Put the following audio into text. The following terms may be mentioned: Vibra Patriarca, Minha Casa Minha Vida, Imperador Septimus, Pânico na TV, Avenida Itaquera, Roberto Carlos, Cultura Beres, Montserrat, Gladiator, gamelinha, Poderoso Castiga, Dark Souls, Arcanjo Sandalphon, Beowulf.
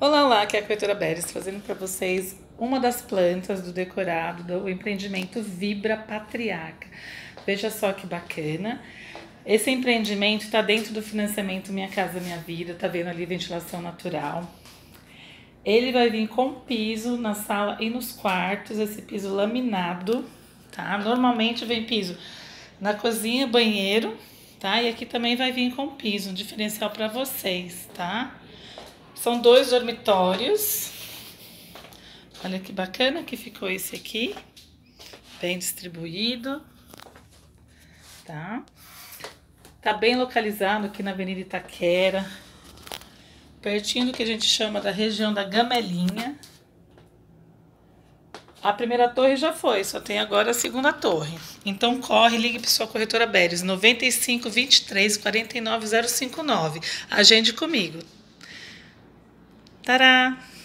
Olá, olá, aqui é a Cultura Beres, trazendo para vocês uma das plantas do decorado do empreendimento Vibra Patriarca. Veja só que bacana. Esse empreendimento está dentro do financiamento Minha Casa Minha Vida, tá vendo ali ventilação natural. Ele vai vir com piso na sala e nos quartos, esse piso laminado, tá? Normalmente vem piso na cozinha, banheiro, tá? E aqui também vai vir com piso, um diferencial para vocês, tá? São 2 dormitórios. Olha que bacana que ficou esse aqui. Bem distribuído. Tá? Tá bem localizado aqui na Avenida Itaquera. Pertinho do que a gente chama da região da Gamelinha. A primeira torre já foi, só tem agora a segunda torre. Então corre, ligue para sua corretora Beres, 95 23 49 059. Agende comigo. Tadá!